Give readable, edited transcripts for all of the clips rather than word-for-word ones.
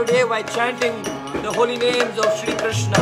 your day by chanting the holy names of Shri Krishna.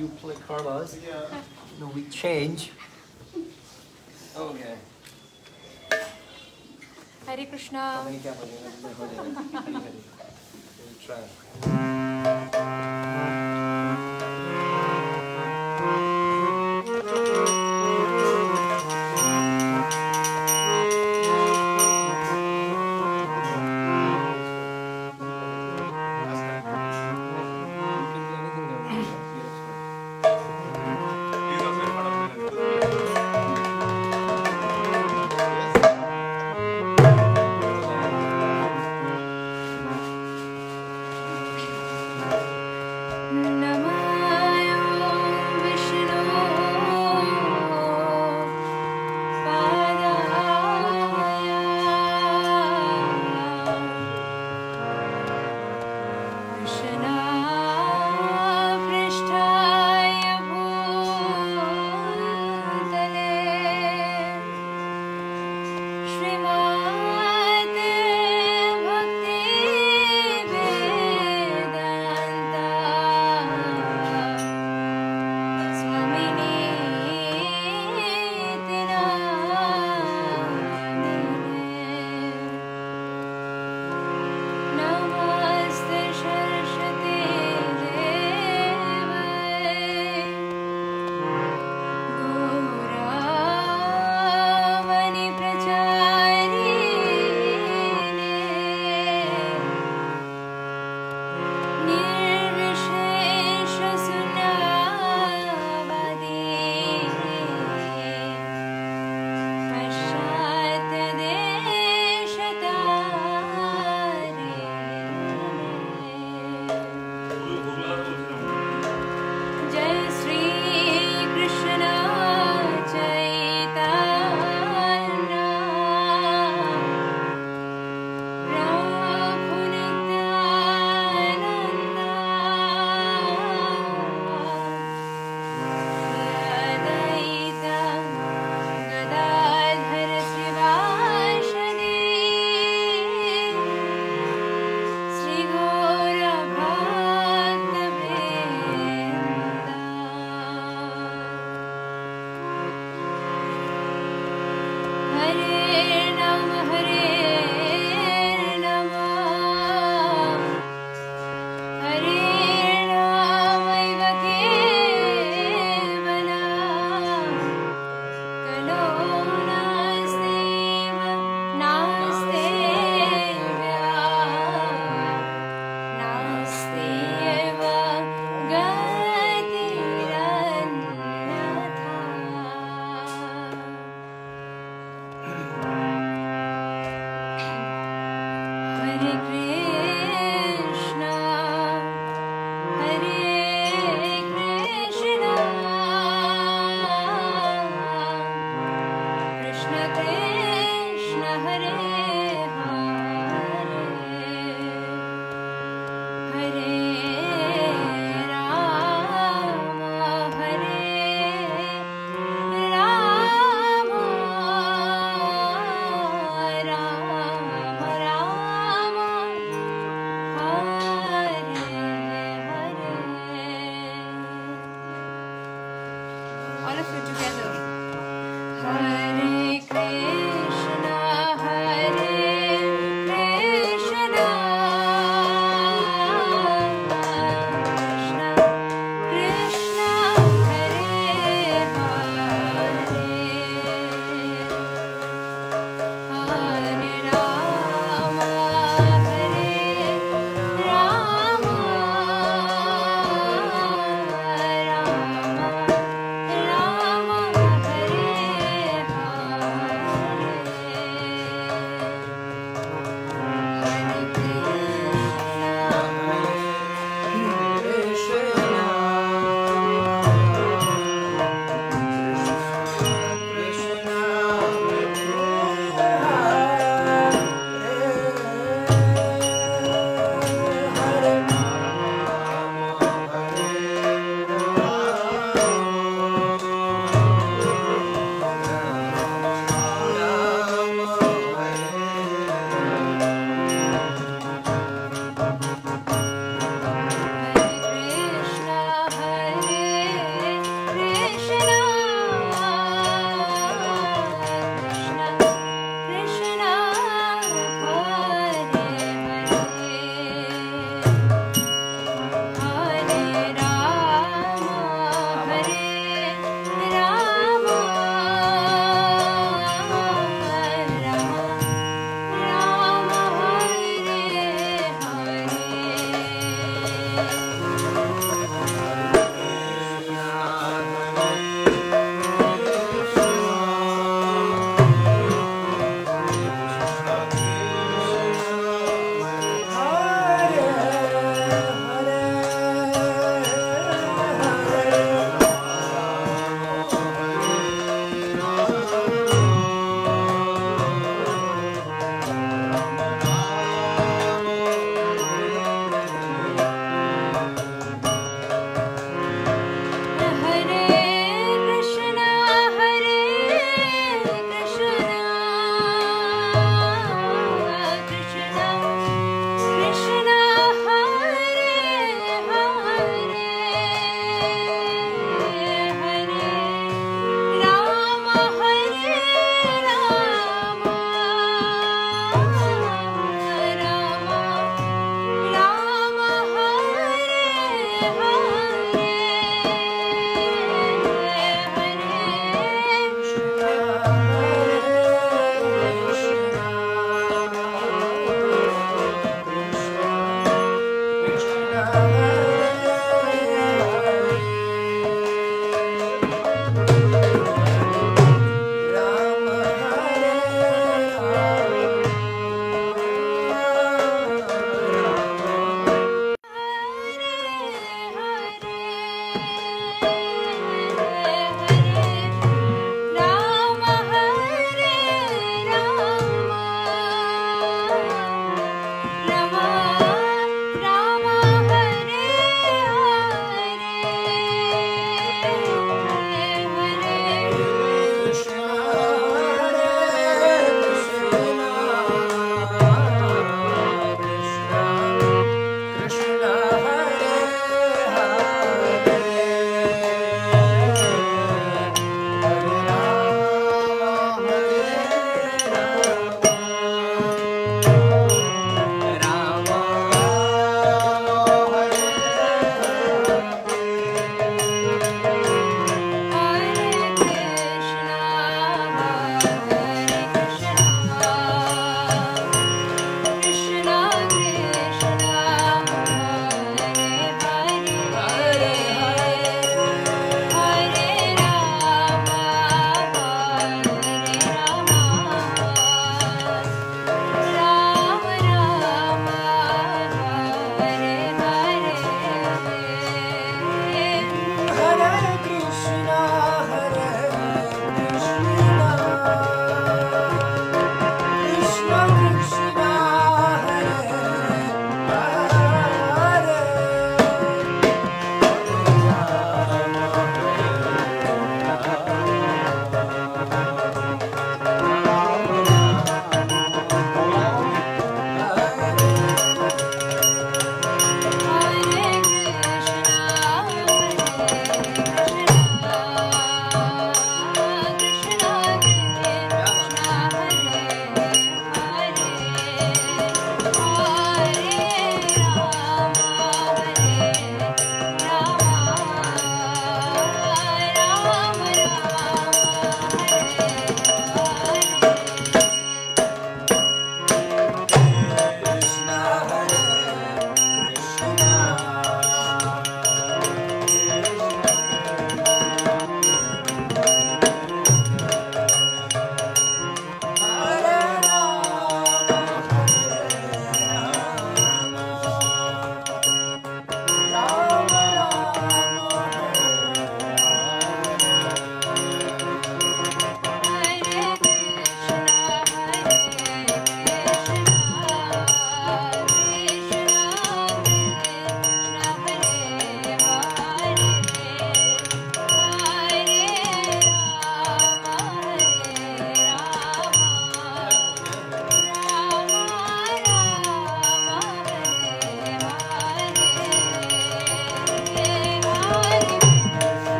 you play Carlos. Yeah. No, we change. Okay. Hare Krishna. Hare Krishna. Try.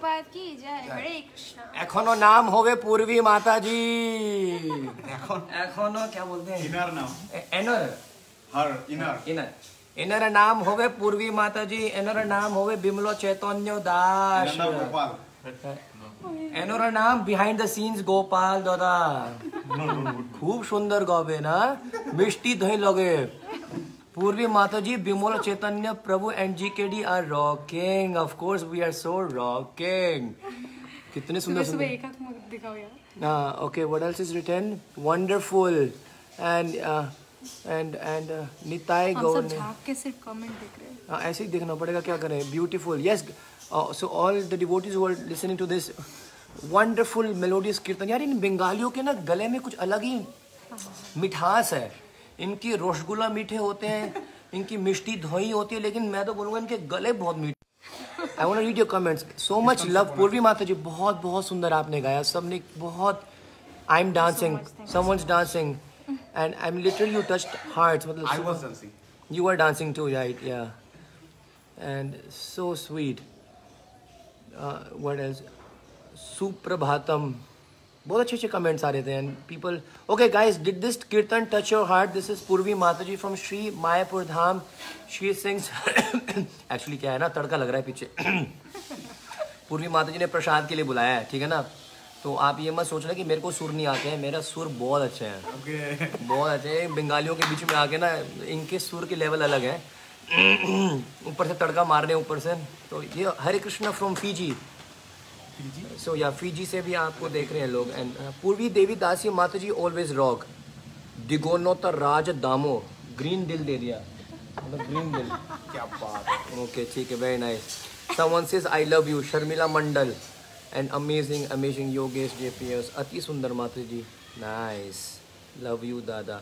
Prabhupada की जय। हरे कृष्ण। एखोनो नाम होवे पूर्वी माता जी। एखोनो क्या बोलते हैं? इनर नाम। इनर। हर इनर। इनर। इनर नाम होवे पूर्वी माता जी। इनर नाम होवे बिमलो चैतन्य दास। इनर नाम बिहाइंड द सीन्स गोपाल दादा। खूब सुंदर गावे ना, मिष्टी धोई लगे। Purvi Mata ji, Vimal Chaitanya Prabhu and G K are rocking. Of course, we are so rocking. कितने सुंदर सुंदर। हाँ, okay. What else is written? Wonderful. And Nitai Gaur. हम सब झाँक के सिर्फ comment देख रहे हैं। हाँ, ऐसे ही देखना पड़ेगा, क्या करें? Beautiful. Yes. So all the devotees who are listening to this wonderful melodious कीर्तन, यार इन बंगालियों के ना गले में कुछ अलग ही मिठास है। इनकी रसगुल्ला मीठे होते हैं, इनकी मिष्टी धोई होती है, लेकिन मैं तो बोलूँगा इनके गले बहुत मीठे। I want to read your comments. So much love, पूर्वी माता जी, बहुत बहुत सुंदर आपने गाया, सबने बहुत। I'm dancing, someone's dancing, and I'm literally you touched hearts. मतलब I was dancing. You were dancing too, right? Yeah. And so sweet. What else? Suprabhatam. बहुत अच्छे अच्छे कमेंट्स आ रहे थे and people. Okay guys, did this kirtan touch your heart? This is Purvi माता ji from Shri Mayapur Dham. Shri sings actually क्या है ना, तड़का लग रहा है पीछे। पूर्वी माता जी ने प्रसाद के लिए बुलाया है, ठीक है ना? तो आप ये मत सोचना कि मेरे को सुर नहीं आते हैं, मेरा सुर बहुत अच्छा है। okay. बहुत अच्छे हैं। बंगालियों के बीच में आके ना इनके सुर के लेवल अलग है। ऊपर से तड़का मारने ऊपर से। तो ये Hare Krishna from Fiji. So yeah Fiji से भी आपको देख रहे हैं लोग। एंड पूर्वी देवी दासी माता जी ऑलवेज रॉक। दिगोनो तर राज दामो, ग्रीन दिल दे दिया, मतलब ग्रीन दिल, क्या बात है। ओके ठीक है, very nice. Someone says I love you, Sharmila Mandal. And amazing amazing Yogesh JPS, अति सुंदर माता ji, nice, love you dada,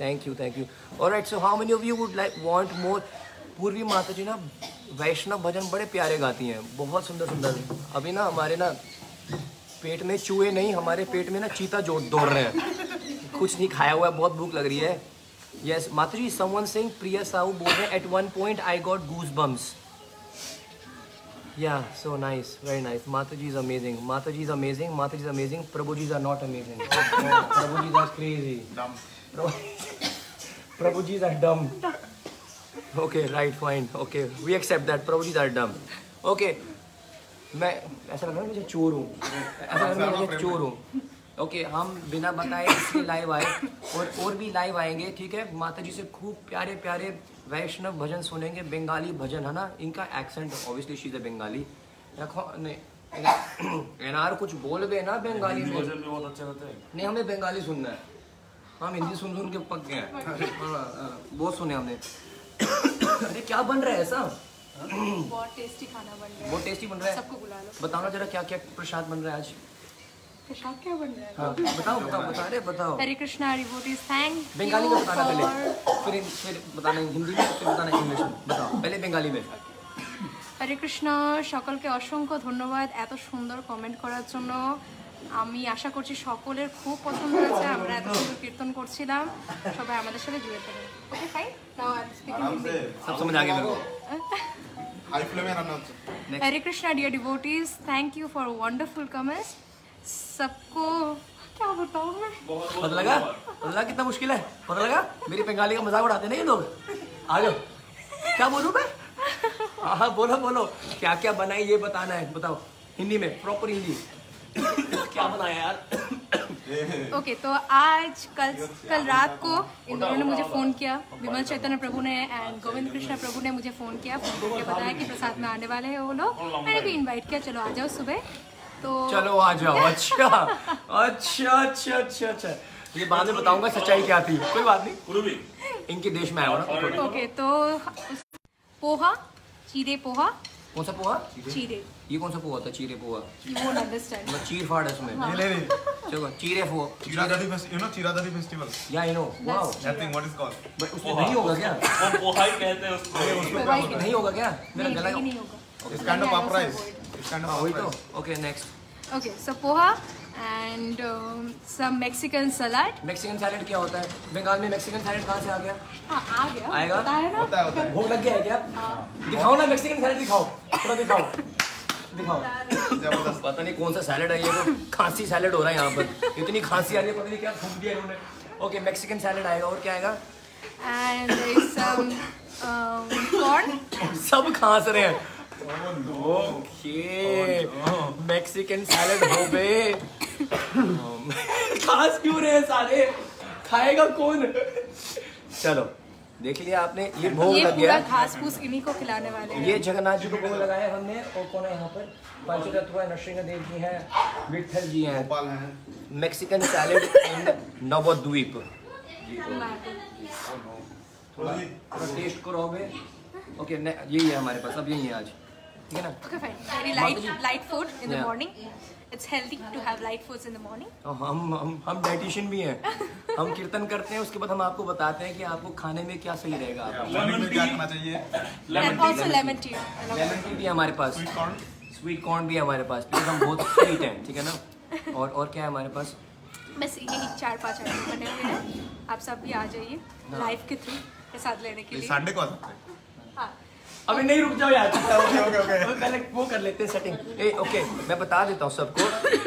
thank you thank you. Alright, so how many of you would like want more? Purvi माता जी ना वैष्णव भजन बड़े प्यारे गाती हैं, बहुत सुंदर सुंदर। अभी ना हमारे ना पेट में चूहे नहीं, हमारे पेट में ना चीता जोड़ दौड़ रहे हैं, कुछ नहीं खाया हुआ है, बहुत भूख लग रही है। यस माता जी, समवन सेइंग प्रिया साहू बोल रहे हैं, at one point I got goose bumps. Yeah so nice, very nice. माता जी इज अमेजिंग, माता जी इज अमेजिंग, माता ji is amazing. Prabhu ji are not amazing, Prabhu ji are crazy, Prabhu ji are dumb. Okay, right, fine. Okay, we accept that. Prabhu ji are dumb. Okay, मैं ऐसा लग रहा है मुझे चोर हूँ, ऐसा लग रहा है मुझे चोर हूँ। ओके, हम बिना बताए इसके लाइव आए और भी लाइव आएंगे, ठीक है? माता जी से खूब प्यारे प्यारे वैष्णव भजन सुनेंगे, बंगाली भजन, है ना? इनका accent obviously she's a Bengali. रखो नहीं एनआर कुछ बोल गए ना बंगाली में, बहुत अच्छे होते हैं। नहीं, हमें बंगाली सुनना है, हम हिंदी सुन सुन के पक गए हैं, बहुत सुने हमने। अरे क्या बन रहा है ऐसा? बहुत टेस्टी खाना बन रहा है, बहुत टेस्टी बन रहा है। सबको बुला लो, बताओ ना जरा क्या क्या प्रसाद बन रहा है आज? प्रसाद क्या बन रहा है? हाँ, बताओ बताओ बता रहे बताओ। हरे कृष्णा हरि बोल, थैंक। बंगाली में बताना पहले, फिर बताना हिंदी में, फिर बताना इंग्लिश में। बताओ पहले बंगाली में। हरे कृष्णा, সকলকে অসংখ্য ধন্যবাদ এত সুন্দর কমেন্ট করার জন্য। আমি আশা করছি সকলের খুব পছন্দ হয়েছে, আমরা এত সুন্দর কীর্তন করছিলাম, সবাই আমাদের সাথে জুড়ে থাকুন। Okay fine, now I speaking Hindi, সব समझ आ गया मेरे को। हाई फ्लो में रहना है। Hare Krishna dear devotees, thank you for wonderful comments. सबको क्या बताऊं मैं, पता लगा? पता लगा कितना मुश्किल है? पता लगा मेरी बंगाली का मजाक उड़ाते नहीं लोग। आ जाओ, क्या बोलूं मैं? हां बोलो बोलो, क्या क्या बनाई ये बताना है, बताओ हिंदी में, प्रॉपर हिंदी। क्या बनाया यार? ओके तो आज कल रात को इंद्रेन ने मुझे फ़ोन किया, विमल चैतन्य प्रभु ने एंड गोविंद कृष्ण प्रभु ने मुझे फ़ोन किया, फ़ोन करके बताया कि प्रसाद में आने वाले हैं वो लोग। मैंने भी इनवाइट किया, चलो आ जाओ सुबह, तो चलो आ जाओ। अच्छा अच्छा अच्छा अच्छा अच्छा, ये बाद में बताऊंगा सच्चाई क्या थी, कोई बात नहीं, इनके देश में आया हो ना। ओके तो पोहा, चीरे पोहा। कौन सा पोहा? चीरे। ये कौन सा पोहा था? चीरे पोहा, वो अंडरस्टैंड, मतलब चीर फाड़ इसमें ले। चलो चीरे poha, Chiradadi festival, you know Chiradadi festival, yeah I know, wow that thing, what is called. But उसमें नहीं होगा क्या? वो पोहा ही कहते हैं उसको, नहीं होगा क्या? मेरा गला नहीं होगा। It's kind of uprise, it's kind of uprise. Okay next. Okay so poha and some Mexican salad. Mexican सलाद क्या होता है? बंगाल में मेक्सिकन सलाद कहाँ से आ गया? हाँ आ गया, आएगा, होता है ना, भूख लग गया है क्या? दिखाओ ना मेक्सिकन सलाद, दिखाओ थोड़ा दिखाओ। दिखाओ। जबरदस्त, पता नहीं कौन सा सैलेड है ये, खांसी सैलेड हो रहा है यहाँ पर, इतनी खांसी आ रही है, पता नहीं क्या फूक दिया इन्होंने। ओके, मैक्सिकन सैलेड आएगा, और क्या आएगा? And corn. सब खांस रहे हैं। ओके, मैक्सिकन सैलेड हो गए। खांस क्यों रहे हैं सारे, खाएगा कौन? चलो, देख लिया आपने, ये भोग लग गया, घास फूस इन्हीं को खिलाने वाले हैं। ये जगन्नाथ जी को भोग लगाया हमने। और कौन है यहाँ पर? पंचतत्व है, नरसिंहदेव जी हैं, विठल जी हैं, गोपाल हैं। Mexican salad in Nabadwip. थोड़ा टेस्ट करोगे? ओके, यही है हमारे पास, अब यही है आज, ठीक है ना? Okay fine, very light food in the morning. It's healthy to have light foods in the morning. हम डाइटिशियन भी हैं, हम कीर्तन करते हैं, उसके बाद हम आपको बताते हैं कि आपको खाने में क्या सही रहेगा। आपको लेमन टी खाना चाहिए। लेमन टी भी हमारे पास, स्वीट कॉर्न भी हमारे पास, क्योंकि हम बहुत स्वीट हैं, ठीक है ना? और क्या है हमारे पास? बस यही 4-5 आइटम बने हुए हैं, आप सब भी आ जाइए लाइफ के थ्रू के साथ लेने के लिए। संडे को आ सकते हैं। हाँ, अभी नहीं, रुक जाओ यार। ओके, पहले वो कर लेते हैं सेटिंग। ओके, मैं बता देता हूँ सबको।